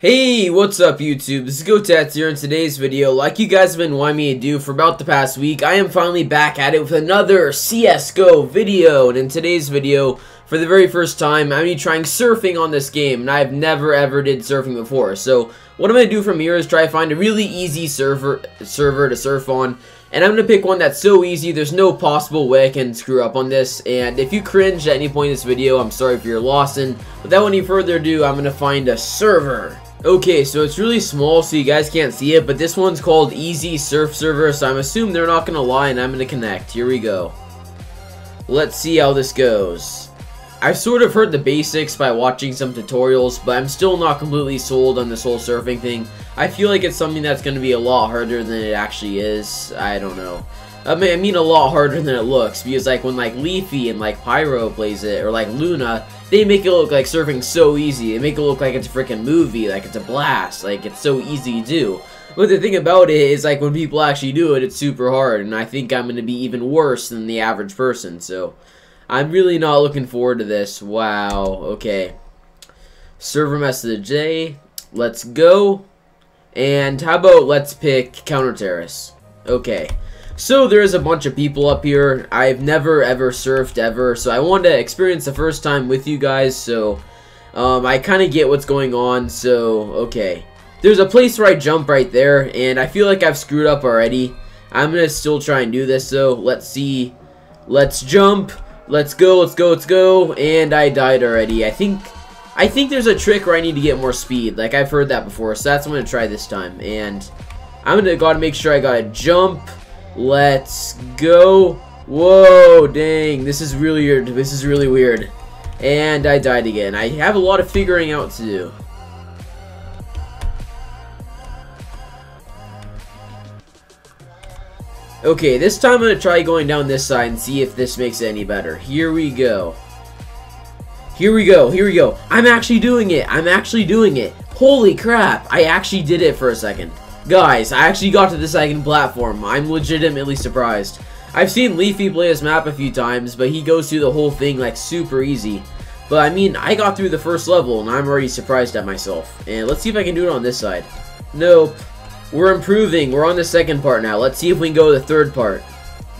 Hey, what's up YouTube? This is GoTats here. In today's video, like you guys have been wanting me to do for about the past week, I am finally back at it with another CS:GO video. And in today's video, for the very first time, I'm going to be trying surfing on this game, and I've never ever did surfing before. So what I'm going to do from here is try to find a really easy server to surf on, and I'm going to pick one that's so easy there's no possible way I can screw up on this. And if you cringe at any point in this video, I'm sorry for your loss. And without any further ado, I'm going to find a server. Okay, so it's really small so you guys can't see it, but this one's called Easy Surf Server, so I'm assuming they're not gonna lie, and I'm gonna connect. Here we go. Let's see how this goes. I've sort of heard the basics by watching some tutorials, but I'm still not completely sold on this whole surfing thing. I feel like it's something that's gonna be a lot harder than it actually is. I don't know. I mean a lot harder than it looks, because like when like Leafy and like Pyro plays it, or like Luna, they make it look like surfing so easy. They make it look like it's a freaking movie, like it's a blast, like it's so easy to do. But the thing about it is, like, when people actually do it, it's super hard, and I think I'm gonna be even worse than the average person, so I'm really not looking forward to this. Wow, okay. Server message J, let's go. And how about let's pick Counter Terrace? Okay. So there's a bunch of people up here. I've never ever surfed ever, so I wanted to experience the first time with you guys, so I kind of get what's going on. So okay, there's a place where I jump right there, and I feel like I've screwed up already. I'm gonna still try and do this though. Let's see, let's jump, let's go, let's go, let's go. And I died already. I think there's a trick where I need to get more speed, like I've heard that before, so that's what I'm gonna try this time. And I'm gonna gotta make sure I gotta jump. Let's go. Whoa, dang, this is really weird. This is really weird. And I died again. I have a lot of figuring out to do. Okay, this time I'm gonna try going down this side and see if this makes it any better. Here we go. Here we go. Here we go. I'm actually doing it. I'm actually doing it. Holy crap, I actually did it for a second. Guys, I actually got to the second platform. I'm legitimately surprised. I've seen Leafy play this map a few times, but he goes through the whole thing like super easy. But I mean, I got through the first level and I'm already surprised at myself. And let's see if I can do it on this side. Nope. We're improving. We're on the second part now. Let's see if we can go to the third part.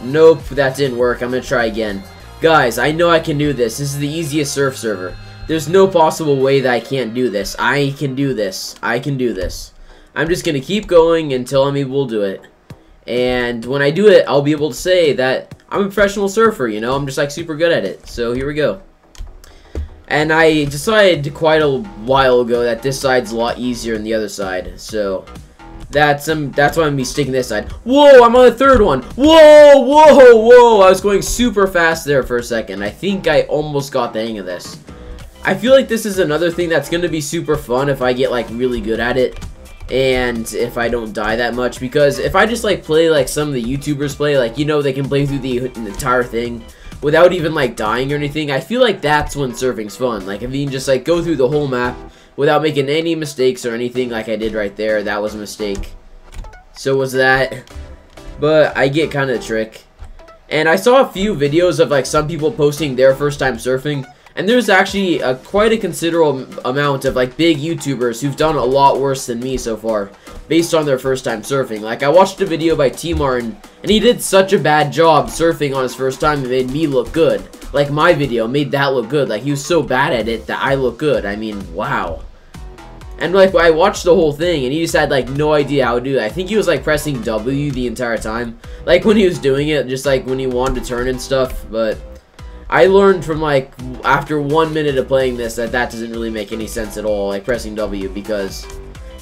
Nope, that didn't work. I'm gonna try again. Guys, I know I can do this. This is the easiest surf server. There's no possible way that I can't do this. I can do this. I can do this. I'm just gonna keep going until I'm able to do it, and when I do it, I'll be able to say that I'm a professional surfer, you know, I'm just like super good at it. So here we go. And I decided quite a while ago that this side's a lot easier than the other side, so that's why I'm gonna be sticking this side. Whoa, I'm on the third one. Whoa, whoa, whoa, I was going super fast there for a second. I think I almost got the hang of this. I feel like this is another thing that's gonna be super fun if I get like really good at it. And if I don't die that much, because if I just like play like some of the YouTubers play, like, you know, they can play through the entire thing without even like dying or anything, I feel like that's when surfing's fun. Like if you can just like go through the whole map without making any mistakes or anything, like I did right there. That was a mistake, so was that, but I get kind of the trick. And I saw a few videos of like some people posting their first time surfing, and there's actually quite a considerable amount of like big YouTubers who've done a lot worse than me so far based on their first time surfing. Like I watched a video by T Martin, and he did such a bad job surfing on his first time, it made me look good. Like my video made that look good. Like he was so bad at it that I look good. I mean, wow. And like I watched the whole thing, and he just had like no idea how to do it. I think he was like pressing W the entire time, like when he was doing it, just like when he wanted to turn and stuff. But I learned from like after 1 minute of playing this that doesn't really make any sense at all, like pressing W, because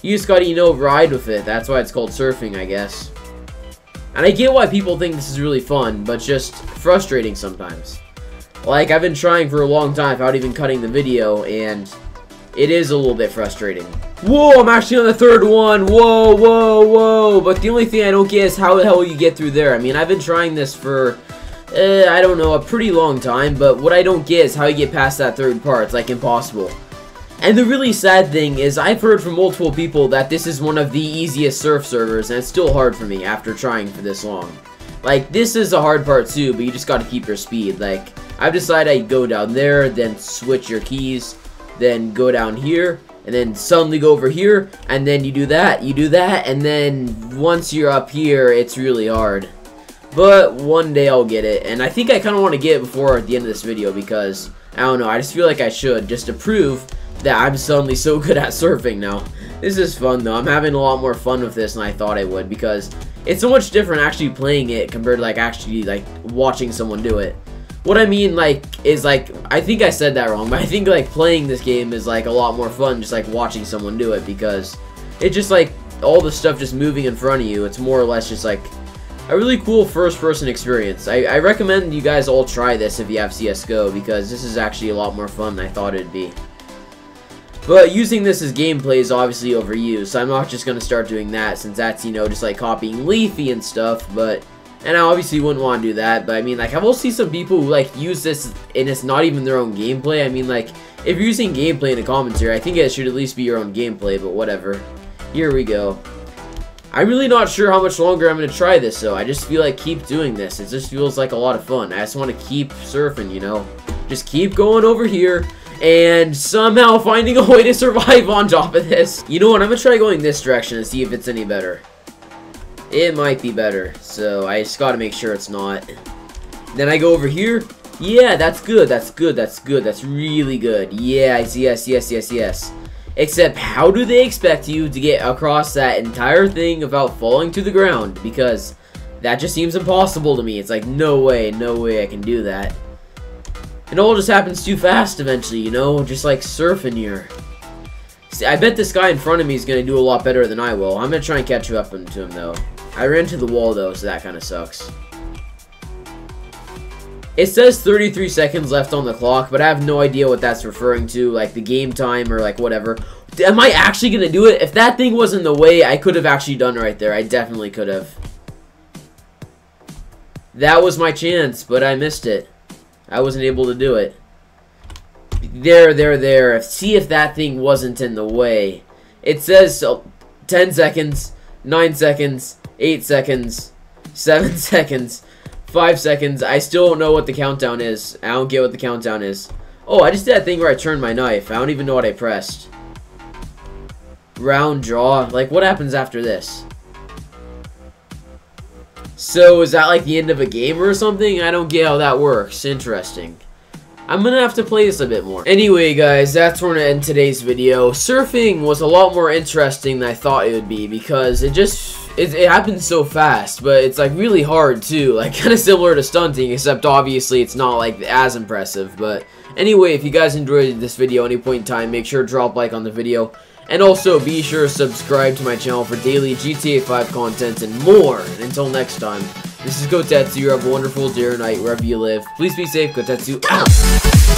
you just gotta, you know, ride with it. That's why it's called surfing, I guess. And I get why people think this is really fun, but just frustrating sometimes. Like I've been trying for a long time without even cutting the video, and it is a little bit frustrating. Whoa, I'm actually on the third one. Whoa, whoa, whoa. But the only thing I don't get is how the hell you get through there. I mean, I've been trying this for I don't know, a pretty long time, but what I don't get is how you get past that third part. It's like impossible. And the really sad thing is I've heard from multiple people that this is one of the easiest surf servers, and it's still hard for me after trying for this long. Like this is a hard part too, but you just gotta keep your speed. Like I've decided I go down there, then switch your keys, then go down here, and then suddenly go over here, and then you do that, and then once you're up here, it's really hard. But one day I'll get it, and I think I kind of want to get it before the end of this video because, I don't know, I just feel like I should, just to prove that I'm suddenly so good at surfing now. This is fun though. I'm having a lot more fun with this than I thought I would because it's so much different actually playing it compared to like actually like watching someone do it. What I mean like is like, I think I said that wrong, but I think like playing this game is like a lot more fun just like watching someone do it because it's just like all the stuff just moving in front of you. It's more or less just like a really cool first-person experience. I recommend you guys all try this if you have CS:GO because this is actually a lot more fun than I thought it'd be. But using this as gameplay is obviously overused, so I'm not just gonna start doing that since that's, you know, just like copying Leafy and stuff. But and I obviously wouldn't want to do that. But I mean, like I will see some people who like use this and it's not even their own gameplay. I mean, like if you're using gameplay in the commentary, I think it should at least be your own gameplay. But whatever. Here we go. I'm really not sure how much longer I'm going to try this, though. I just feel like keep doing this. It just feels like a lot of fun. I just want to keep surfing, you know? Just keep going over here and somehow finding a way to survive on top of this. You know what? I'm going to try going this direction and see if it's any better. It might be better, so I just got to make sure it's not. Then I go over here. Yeah, that's good. That's good. That's good. That's really good. Yeah, yes, yes, yes, yes. Except, how do they expect you to get across that entire thing without falling to the ground? Because that just seems impossible to me. It's like, no way I can do that. It all just happens too fast eventually, you know? Just like surfing here. See, I bet this guy in front of me is going to do a lot better than I will. I'm going to try and catch up to him, though. I ran to the wall, though, so that kind of sucks. It says 33 seconds left on the clock, but I have no idea what that's referring to, like the game time or like whatever. Am I actually going to do it? If that thing was in the way, I could have actually done right there. I definitely could have. That was my chance, but I missed it. I wasn't able to do it. There. See if that thing wasn't in the way. It says 10 seconds, 9 seconds, 8 seconds, 7 seconds. 5 seconds. I still don't know what the countdown is. I don't get what the countdown is. Oh, I just did that thing where I turned my knife. I don't even know what I pressed. Round draw. Like, what happens after this? So, is that like the end of a game or something? I don't get how that works. Interesting. I'm gonna have to play this a bit more. Anyway, guys, that's where I'm gonna end today's video. Surfing was a lot more interesting than I thought it would be because it just... It happens so fast, but it's like really hard too, like kind of similar to stunting, except obviously it's not like as impressive. But anyway, if you guys enjoyed this video at any point in time, make sure to drop like on the video, and also be sure to subscribe to my channel for daily GTA 5 content and more. And until next time, this is Kotetsu. Have a wonderful day or night wherever you live. Please be safe. Kotetsu out.